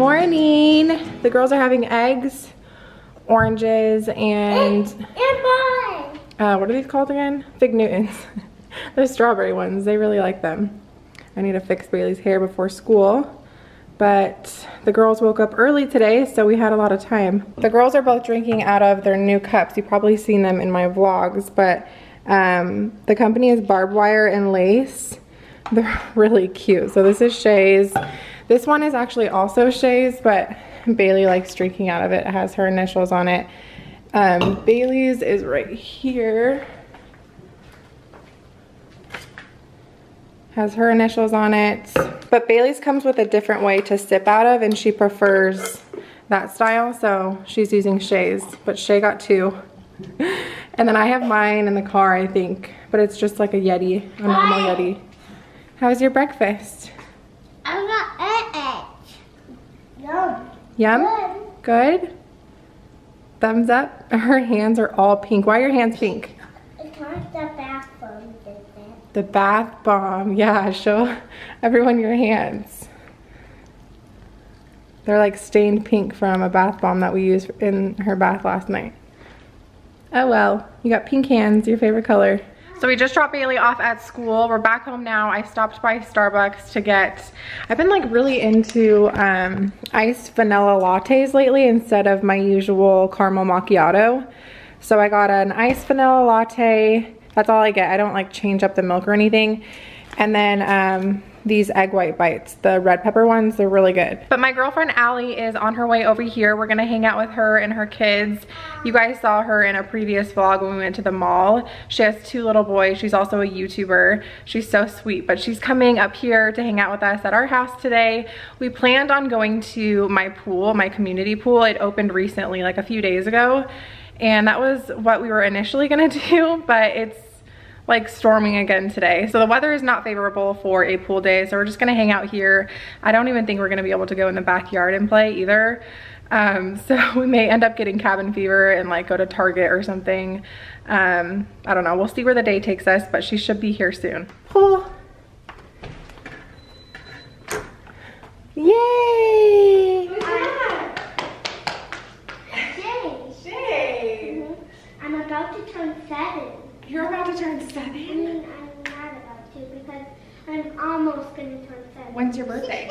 morning. The girls are having eggs, oranges, and what are these called again? Fig Newtons. They're strawberry ones. They really like them. I need to fix Bailey's hair before school. But the girls woke up early today, so we had a lot of time. The girls are both drinking out of their new cups. You've probably seen them in my vlogs, but the company is Barbed Wire and Lace. They're really cute. So this is Shay's. This one is actually also Shay's, but Bailey likes drinking out of it. It has her initials on it. Bailey's is right here. Has her initials on it. But Bailey's comes with a different way to sip out of, and she prefers that style, so she's using Shay's. But Shay got two. And then I have mine in the car, I think. But it's just like a Yeti, a normal Yeti. How was your breakfast? I got eggs. Yum. Yum? Good. Good? Thumbs up. Her hands are all pink. Why are your hands pink? It's not the bathroom. The bath bomb, yeah, show everyone your hands. They're like stained pink from a bath bomb that we used in her bath last night. Oh well, you got pink hands, your favorite color. So we just dropped Bailey off at school. We're back home now. I stopped by Starbucks to get, I've been like really into iced vanilla lattes lately instead of my usual caramel macchiato. So I got an iced vanilla latte. That's all I get. I don't like change up the milk or anything. And then these egg white bites, the red pepper ones, they're really good. But my girlfriend Allie is on her way over here. We're gonna hang out with her and her kids. You guys saw her in a previous vlog when we went to the mall. She has two little boys. She's also a YouTuber. She's so sweet, but she's coming up here to hang out with us at our house today. We planned on going to my pool, my community pool. It opened recently, like a few days ago. And that was what we were initially gonna do, but it's like storming again today. So the weather is not favorable for a pool day, so we're just gonna hang out here. I don't even think we're gonna be able to go in the backyard and play either. So we may end up getting cabin fever and like go to Target or something. I don't know, we'll see where the day takes us, but she should be here soon. Pool. Yay! I'm about to turn 7. You're about to turn 7? I mean, I'm not about to because I'm almost going to turn 7. When's your birthday?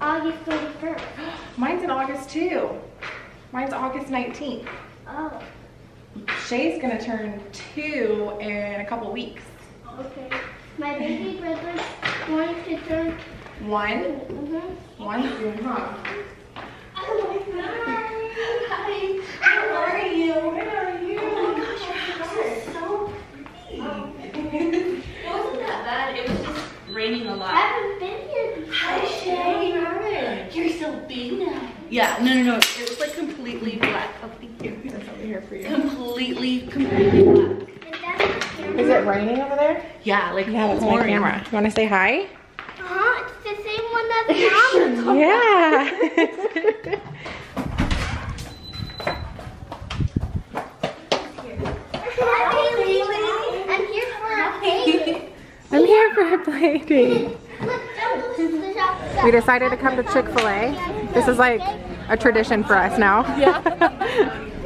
August 31st. Mine's in August too. Mine's August 19th. Oh. Shay's going to turn 2 in a couple weeks. Okay. My baby brother wants to turn 1? Mm-hmm. 1 soon, huh? Oh my God. Hi. How are you? Where are you? Oh my gosh, your house is so pretty. It wasn't that bad. It was just raining a lot. I haven't been here before. Hi, Shay. How are you? You're so big now. Yeah, no. It was like completely black. Oh, thank you. There's something here for you. Completely black. Is it raining over there? Yeah, like yeah, that's my camera. You want to say hi? Uh-huh. It's the same one that's mom. Yeah. I'm here for a play date. We decided to come to Chick-fil-A. This is like a tradition for us now.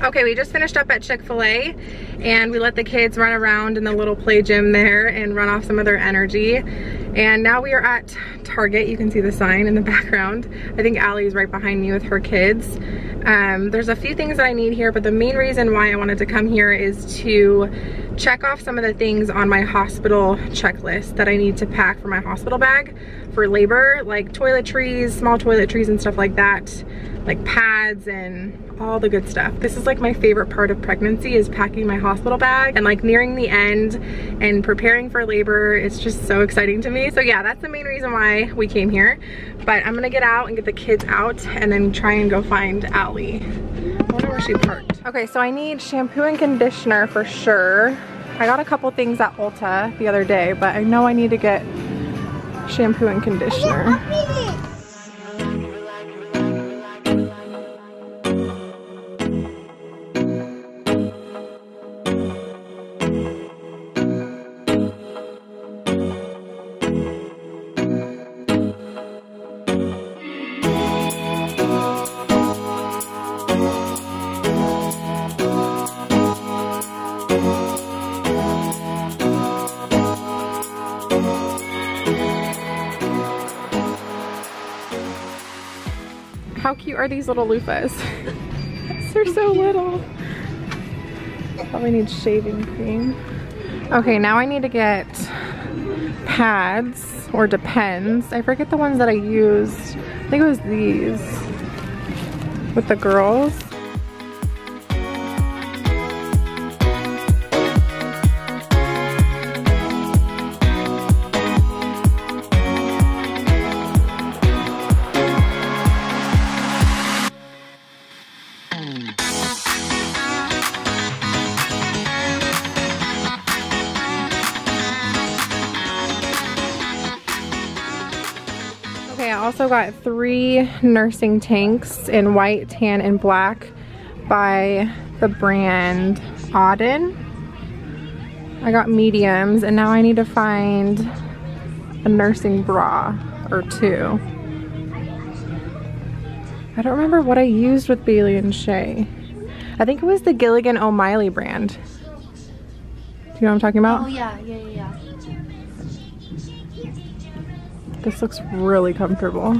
Okay, we just finished up at Chick-fil-A and we let the kids run around in the little play gym there and run off some of their energy. And now we are at Target. You can see the sign in the background. I think Allie's right behind me with her kids. There's a few things that I need here, but the main reason why I wanted to come here is to check off some of the things on my hospital checklist that I need to pack for my hospital bag for labor, like toiletries, small toiletries and stuff like that, like pads and all the good stuff. This is like my favorite part of pregnancy is packing my hospital bag and like nearing the end and preparing for labor. It's just so exciting to me. So yeah, that's the main reason why we came here. But I'm gonna get out and get the kids out and then try and go find Allie. I wonder where she parked. Okay, so I need shampoo and conditioner for sure. I got a couple things at Ulta the other day, but I know I need to get shampoo and conditioner. how cute are these little loofahs? They're so little. Probably need shaving cream. Okay, now I need to get pads or Depends. I forget the ones that I used. I think it was these with the girls. Also got 3 nursing tanks in white, tan, and black by the brand Auden. I got mediums, and now I need to find a nursing bra or 2. I don't remember what I used with Bailey and Shay. I think it was the Gilligan O'Malley brand. Do you know what I'm talking about? Oh yeah. This looks really comfortable.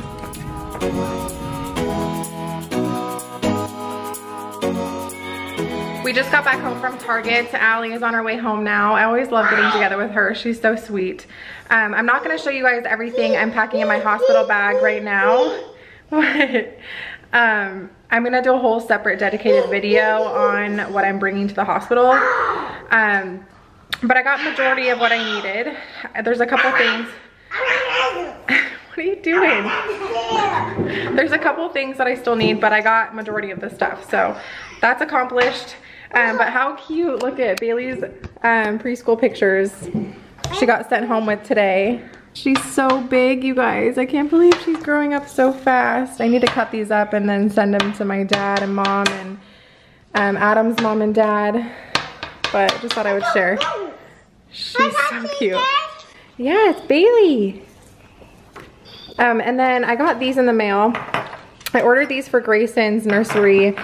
We just got back home from Target. Allie is on her way home now. I always love getting together with her. She's so sweet. I'm not gonna show you guys everything I'm packing in my hospital bag right now. But I'm gonna do a whole separate dedicated video on what I'm bringing to the hospital. But I got majority of what I needed. There's a couple things. What are you doing? There's a couple things that I still need, but I got majority of the stuff, so that's accomplished. But how cute, look at Bailey's preschool pictures she got sent home with today. She's so big, you guys. I can't believe she's growing up so fast. I need to cut these up and then send them to my dad and mom and Adam's mom and dad, but just thought I would share. She's so cute. Yes, Bailey. And then I got these in the mail. I ordered these for Grayson's nursery.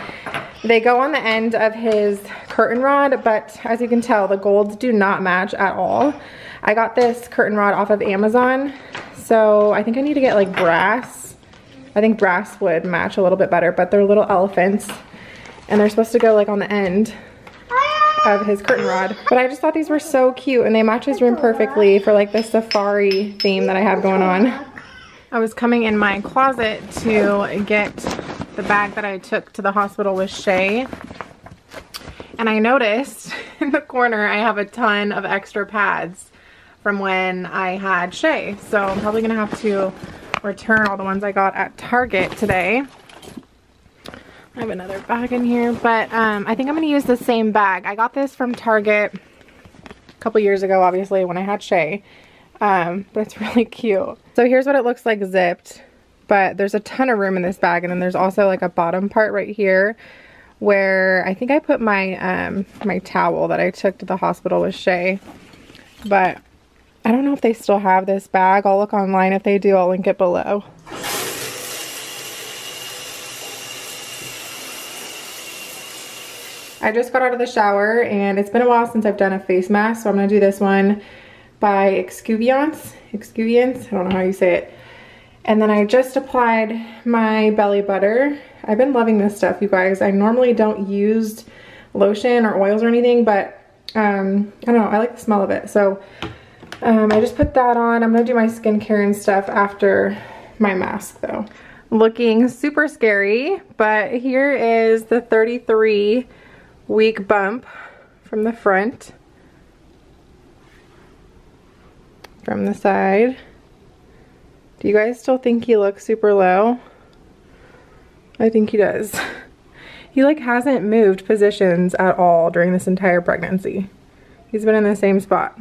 They go on the end of his curtain rod, but as you can tell, the golds do not match at all. I got this curtain rod off of Amazon, so I think I need to get like brass. I think brass would match a little bit better, but they're little elephants, and they're supposed to go like on the end of his curtain rod. But I just thought these were so cute, and they match his room perfectly for like the safari theme that I have going on. I was coming in my closet to get the bag that I took to the hospital with Shay, and I noticed in the corner I have a ton of extra pads from when I had Shay, so I'm probably gonna have to return all the ones I got at Target today. I have another bag in here, but I think I'm going to use the same bag. I got this from Target a couple years ago, obviously, when I had Shay, but it's really cute. So here's what it looks like zipped, but there's a ton of room in this bag, and then there's also like a bottom part right here where I think I put my, my towel that I took to the hospital with Shay, but I don't know if they still have this bag. I'll look online. If they do, I'll link it below. I just got out of the shower, and it's been a while since I've done a face mask, so I'm going to do this one by Exuviance, I don't know how you say it. And then I just applied my belly butter. I've been loving this stuff, you guys. I normally don't use lotion or oils or anything, but I don't know, I like the smell of it. So I just put that on. I'm going to do my skincare and stuff after my mask, though. Looking super scary, but here is the 33-week bump from the front, from the side. Do you guys still think he looks super low? I think he does. He like hasn't moved positions at all during this entire pregnancy. He's been in the same spot.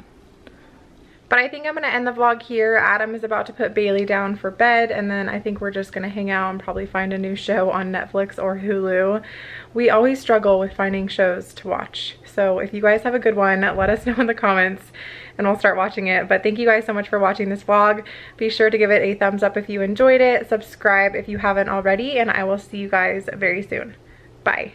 But I think I'm gonna end the vlog here. Adam is about to put Bailey down for bed, and then I think we're just gonna hang out and probably find a new show on Netflix or Hulu. We always struggle with finding shows to watch. So if you guys have a good one, let us know in the comments and we'll start watching it. But thank you guys so much for watching this vlog. Be sure to give it a thumbs up if you enjoyed it. Subscribe if you haven't already, and I will see you guys very soon. Bye.